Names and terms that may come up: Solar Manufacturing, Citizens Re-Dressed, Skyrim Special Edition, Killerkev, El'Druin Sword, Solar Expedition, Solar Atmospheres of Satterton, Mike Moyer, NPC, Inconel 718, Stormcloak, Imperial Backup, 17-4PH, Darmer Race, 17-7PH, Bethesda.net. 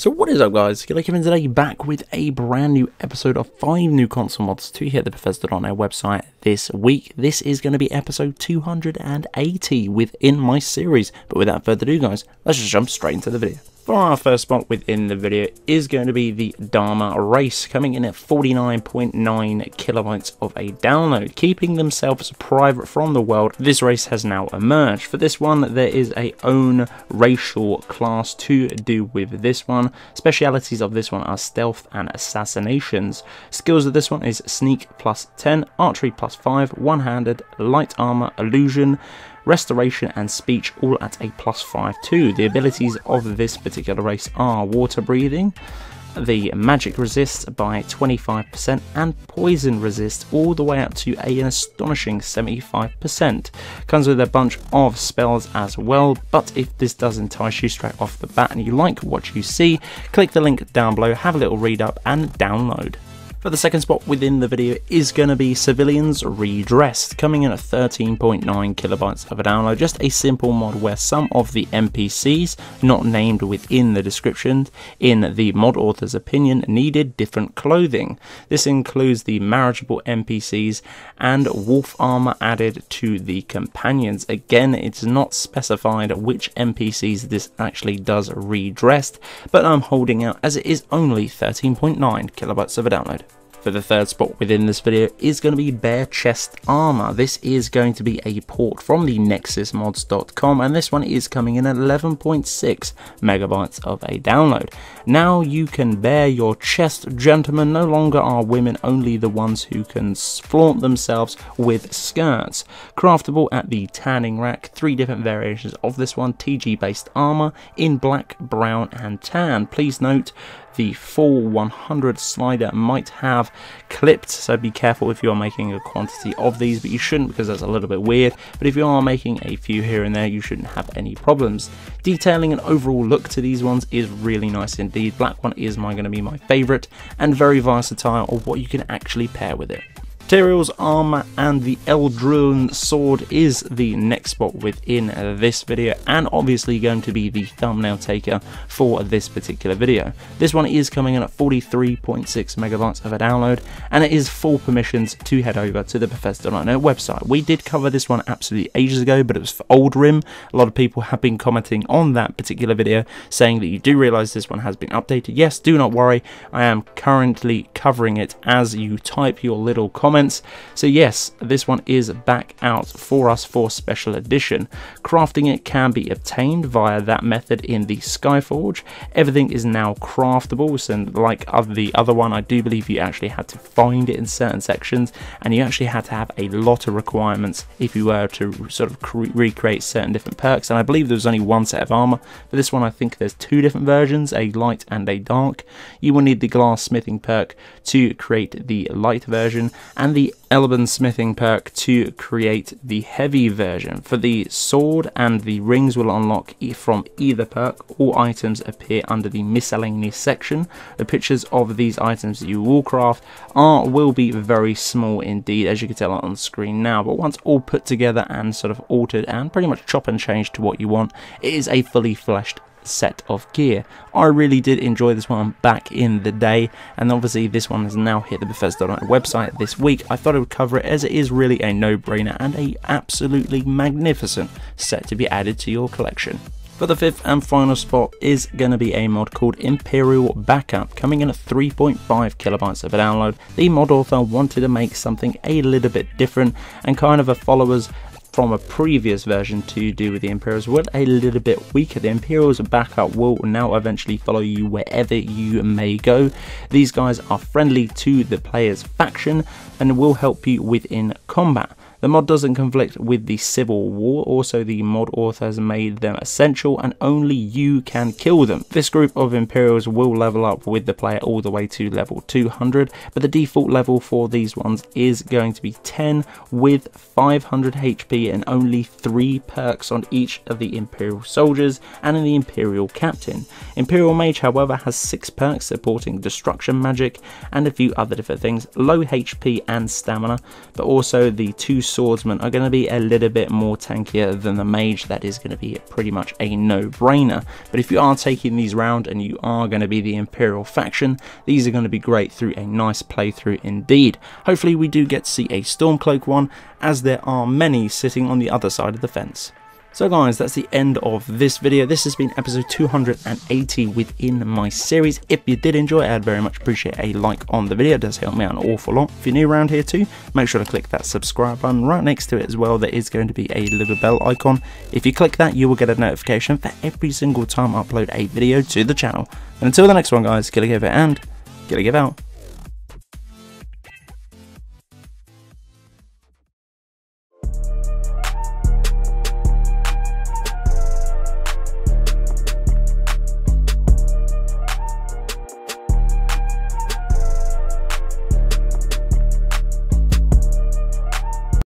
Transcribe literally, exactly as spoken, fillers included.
So what is up, guys? Killerkev and today back with a brand new episode of five new console mods to hit the Bethesda dot net website this week. This is going to be episode two hundred eighty within my series, but without further ado, guys, let's just jump straight into the video. For our first spot within the video is going to be the Darmer Race, coming in at forty-nine point nine kilobytes of a download, keeping themselves private from the world. This race has now emerged. For this one, there is a own racial class to do with this one. Specialities of this one are stealth and assassinations. Skills of this one is sneak plus ten, archery plus five, one-handed, light armor, illusion, restoration and speech, all at a plus five too. The abilities of this particular race are water breathing, the magic resists by twenty-five percent, and poison resists all the way up to an astonishing seventy-five percent. Comes with a bunch of spells as well, but if this does entice you straight off the bat and you like what you see, click the link down below, have a little read up and download. For the second spot within the video is going to be Citizens Re-Dressed, coming in at thirteen point nine kilobytes of a download. Just a simple mod where some of the N P Cs, not named within the description, in the mod author's opinion, needed different clothing. This includes the marriageable N P Cs and wolf armor added to the companions. Again, it's not specified which N P Cs this actually does redressed, but I'm holding out as it is only thirteen point nine kilobytes of a download. For the third spot within this video is going to be bare chest armor. This is going to be a port from the nexus mods dot com, and this one is coming in at eleven point six megabytes of a download. Now you can bare your chest, gentlemen. No longer are women only the ones who can flaunt themselves with skirts. Craftable at the tanning rack, three different variations of this one, T G based armor in black, brown and tan. Please note the full one hundred slider might have clipped, so be careful if you're making a quantity of these, but you shouldn't because that's a little bit weird. But if you are making a few here and there, you shouldn't have any problems. Detailing an overall look to these ones is really nice indeed. Black one is my going to be my favorite and very versatile of what you can actually pair with it. Materials, armor and the El'Druin Sword is the next spot within this video, and obviously going to be the thumbnail taker for this particular video. This one is coming in at forty-three point six megabytes of a download, and it is full permissions to head over to the Bethesda dot net website. We did cover this one absolutely ages ago, but it was for Old Rim. A lot of people have been commenting on that particular video saying that you do realize this one has been updated. Yes, do not worry, I am currently covering it as you type your little comment. So yes, this one is back out for us for Special Edition. Crafting it can be obtained via that method in the Skyforge. Everything is now craftable, so like the other one, I do believe you actually had to find it in certain sections, and you actually had to have a lot of requirements if you were to sort of recreate certain different perks, and I believe there was only one set of armor. For this one, I think there's two different versions, a light and a dark. You will need the glass smithing perk to create the light version, and and the El'Druin smithing perk to create the heavy version. For the sword and the rings will unlock from either perk. All items appear under the miscellaneous section. The pictures of these items that you will craft are will be very small indeed, as you can tell on screen now, but once all put together and sort of altered and pretty much chop and change to what you want, it is a fully fleshed set of gear. I really did enjoy this one back in the day, and obviously this one has now hit the Bethesda dot net website this week. I thought I would cover it as it is really a no-brainer and a absolutely magnificent set to be added to your collection. For the fifth and final spot is going to be a mod called Imperial Backup, coming in at three point five kilobytes of a download. The mod author wanted to make something a little bit different and kind of a follower's from a previous version to do with the Imperials were a little bit weaker. The Imperials Backup will now eventually follow you wherever you may go. These guys are friendly to the player's faction and will help you within combat. The mod doesn't conflict with the Civil War. Also, the mod author has made them essential and only you can kill them. This group of Imperials will level up with the player all the way to level two hundred, but the default level for these ones is going to be ten with five hundred H P and only three perks on each of the Imperial soldiers and in the Imperial Captain. Imperial Mage, however, has six perks supporting destruction magic and a few other different things, low H P and stamina, but also the two swordsman are going to be a little bit more tankier than the mage, that is going to be pretty much a no-brainer. But if you are taking these round and you are going to be the Imperial faction, these are going to be great through a nice playthrough indeed. Hopefully we do get to see a Stormcloak one, as there are many sitting on the other side of the fence. So guys, that's the end of this video. This has been episode two hundred eighty within my series. If you did enjoy it, I'd very much appreciate a like on the video. It does help me out an awful lot. If you're new around here too, make sure to click that subscribe button right next to it as well. There is going to be a little bell icon. If you click that, you will get a notification for every single time I upload a video to the channel. And until the next one guys, Killerkev and Killerkev out.